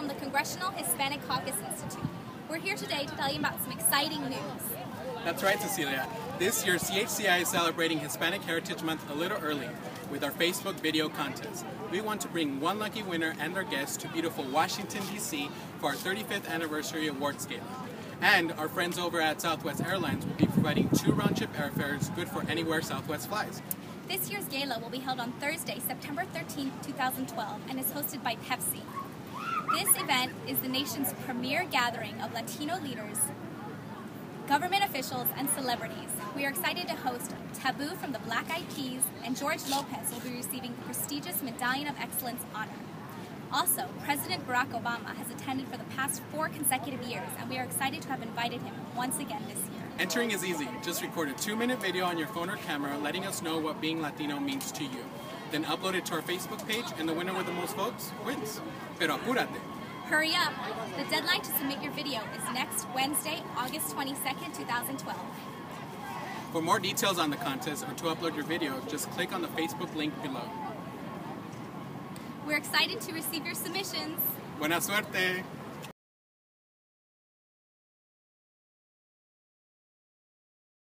from the Congressional Hispanic Caucus Institute. We're here today to tell you about some exciting news. That's right, Cecilia. This year, CHCI is celebrating Hispanic Heritage Month a little early with our Facebook video contest. We want to bring one lucky winner and their guests to beautiful Washington, D.C. for our 35th anniversary awards gala. And our friends over at Southwest Airlines will be providing 2 round-trip airfares good for anywhere Southwest flies. This year's gala will be held on Thursday, September 13, 2012, and is hosted by Pepsi. This event is the nation's premier gathering of Latino leaders, government officials, and celebrities. We are excited to host Taboo from the Black Eyed Peas, and George Lopez will be receiving the prestigious Medallion of Excellence honor. Also, President Barack Obama has attended for the past 4 consecutive years, and we are excited to have invited him once again this year. Entering is easy. Just record a 2-minute video on your phone or camera letting us know what being Latino means to you. Then upload it to our Facebook page, and the winner with the most votes wins. Pero apúrate. Hurry up! The deadline to submit your video is next Wednesday, August 22nd, 2012. For more details on the contest or to upload your video, just click on the Facebook link below. We're excited to receive your submissions. Buena suerte!